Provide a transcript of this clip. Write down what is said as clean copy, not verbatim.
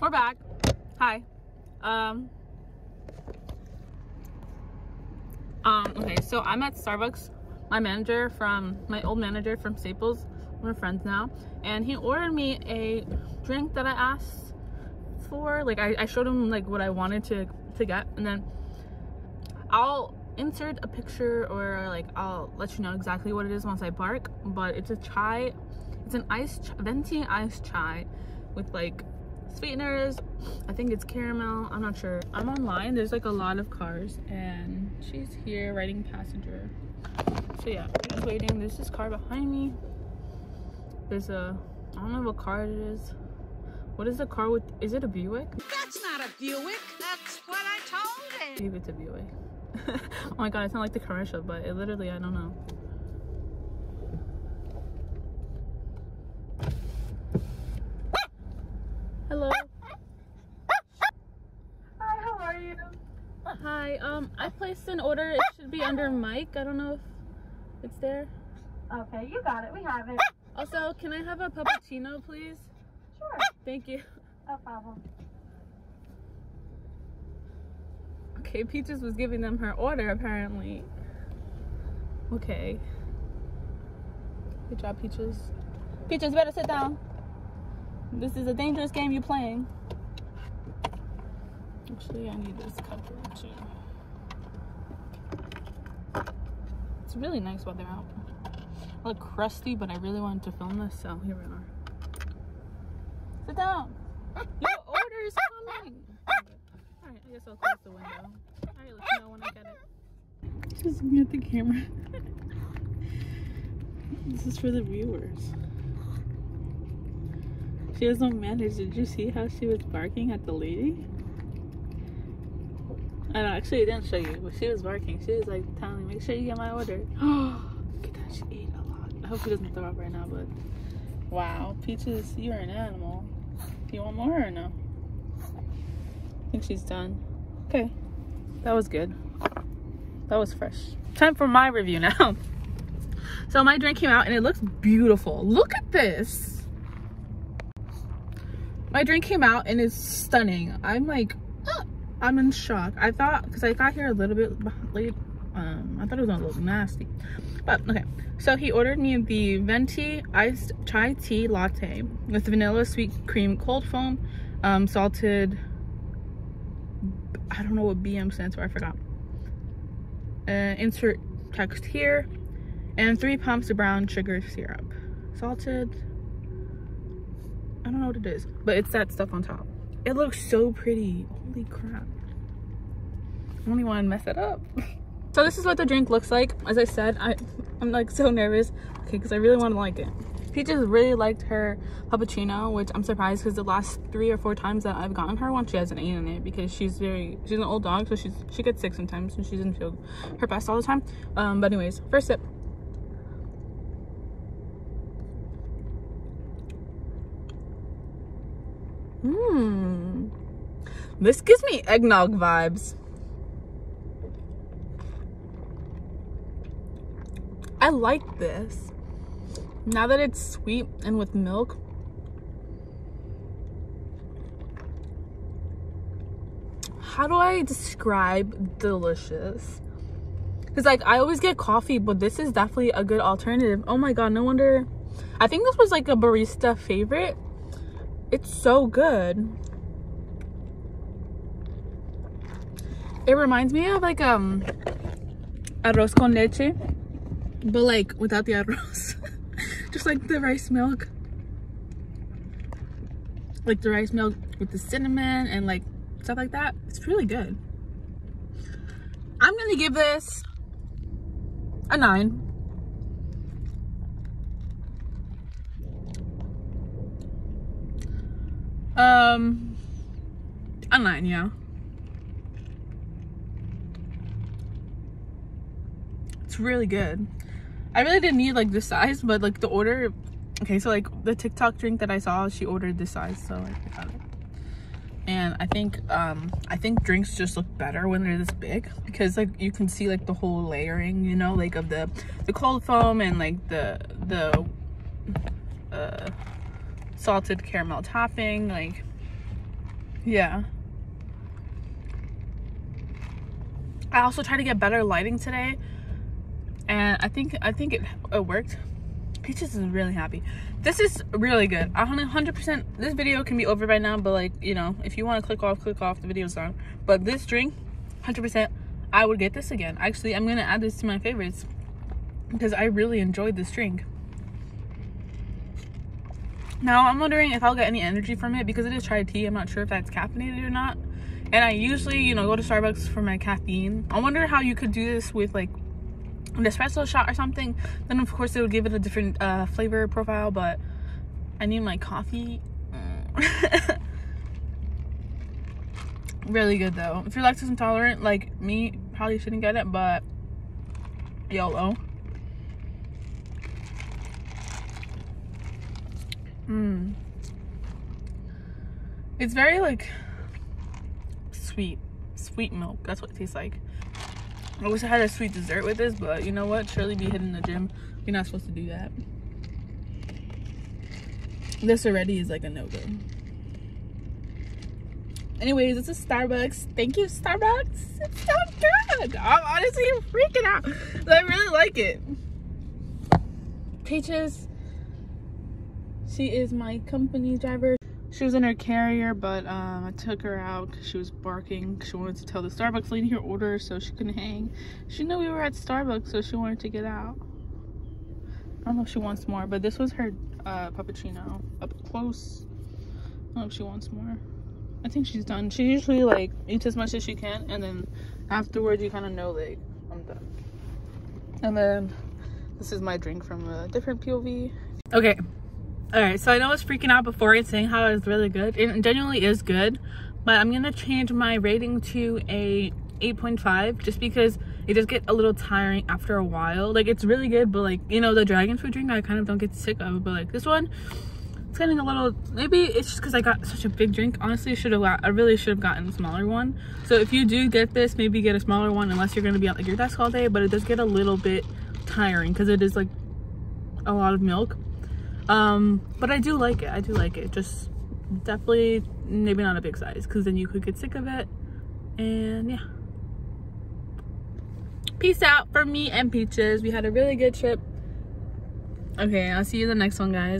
We're back. Hi. Okay, so I'm at Starbucks. My old manager from Staples, we're friends now, and he ordered me a drink that I asked for. Like I showed him like what I wanted to get, and then I'll insert a picture or like I'll let you know exactly what it is once I bark. But it's a chai. It's an venti iced chai with like sweeteners. I think it's caramel, I'm not sure. I'm online, there's like a lot of cars, and she's here writing passenger. So yeah, I'm just waiting. There's this car behind me. I don't know what car it is. What is the car with? Is it a Buick? That's not a Buick. That's what I told him. Maybe it's a Buick. Oh my god, it's not like the commercial, but it literally, I don't know. Hello. Hi, how are you? Hi, I placed an order. It should be under Mike. I don't know if it's there. Okay, you got it. We have it. Also, can I have a puppuccino, please? Sure. Thank you. No problem. Okay, Peaches was giving them her order, apparently. Okay. Good job, Peaches. Peaches, better sit down. This is a dangerous game you're playing. Actually, I need this cup too. It's really nice while they're out. I look crusty, but I really wanted to film this, so here we are. Sit down! Your order is coming! Alright, I guess I'll close the window. Alright, let me know when I get it. She's looking at the camera. This is for the viewers. She has no manners. Did you see how she was barking at the lady? I know, actually I didn't show you, but she was barking. She was like telling me, make sure you get my order. Look at that, she ate a lot. I hope she doesn't throw up right now, but wow, Peaches, you are an animal. Do you want more or no? I think she's done. Okay, that was good. That was fresh. Time for my review now. So my drink came out and it looks beautiful. Look at this. My drink came out and it's stunning. I'm like, I'm in shock. I thought, because I got here a little bit late, I thought it was gonna look nasty, but okay. So he ordered me the Venti iced chai tea latte with vanilla, sweet cream, cold foam, salted, I don't know what BM stands for, I forgot. Insert text here, and 3 pumps of brown sugar syrup. Salted, I don't know what it is, but it's that stuff on top. It looks so pretty. Holy crap. I only want to mess it up. So this is what the drink looks like. As I said, I'm like so nervous. Okay, because I really want to like it. Peaches really liked her puppuccino, which I'm surprised because the last 3 or 4 times that I've gotten her one, she hasn't eaten it because she's an old dog, so she gets sick sometimes and she doesn't feel her best all the time. But anyways, first sip. This gives me eggnog vibes. I like this. Now that it's sweet and with milk. How do I describe delicious? Because like I always get coffee, but this is definitely a good alternative. Oh my god, no wonder. I think this was like a barista favorite. It's so good. It reminds me of like arroz con leche, but like without the arroz. Just like the rice milk. Like the rice milk with the cinnamon and like stuff like that. It's really good. I'm gonna give this a 9. A 9, yeah. It's really good. I really didn't need like this size, but like the order, okay, so like the TikTok drink that I saw, she ordered this size, so I got it. And I think drinks just look better when they're this big because like you can see like the whole layering, you know, like of the cold foam and like the salted caramel topping. Like Yeah. I also tried to get better lighting today, and I think it worked. Peaches is really happy. This is really good. 100%. This video can be over by now, but like, you know, if you want to click off, the video's on. But this drink, 100%, I would get this again. Actually, I'm gonna add this to my favorites because I really enjoyed this drink. Now I'm wondering if I'll get any energy from it because it is chai tea. I'm not sure if that's caffeinated or not. And I usually, you know, go to Starbucks for my caffeine. I wonder how you could do this with like an espresso shot or something. Then of course it would give it a different flavor profile, but I need my coffee. Really good though. If you're lactose intolerant like me, probably shouldn't get it, but YOLO. It's very like sweet milk. That's what it tastes like. I wish I had a sweet dessert with this, but you know what, surely be hidden in the gym. You're not supposed to do that. This already is like a no-go. Anyways, it's a Starbucks. Thank you, Starbucks. It's so good. I'm honestly freaking out. I really like it. Peaches, she is my company driver. She was in her carrier, but I took her out because she was barking. She wanted to tell the Starbucks lady her order, so she couldn't hang. She knew we were at Starbucks, so she wanted to get out. I don't know if she wants more, but this was her puppuccino up close. I don't know if she wants more. I think she's done. She usually like eats as much as she can, and then afterwards you kind of know like I'm done. And then this is my drink from a different POV. Okay. Alright, so I know I was freaking out before and saying how it was really good. It genuinely is good, but I'm going to change my rating to a 8.5 just because it does get a little tiring after a while. Like, it's really good, but like, you know, the dragon fruit drink I kind of don't get sick of, but like this one, it's getting a little, maybe it's just because I got such a big drink. Honestly, I really should have gotten a smaller one. So if you do get this, maybe get a smaller one unless you're going to be at like your desk all day, but it does get a little bit tiring because it is like a lot of milk. But I do like it, just definitely maybe not a big size because then you could get sick of it. And yeah, peace out from me and Peaches. We had a really good trip. Okay, I'll see you in the next one, guys.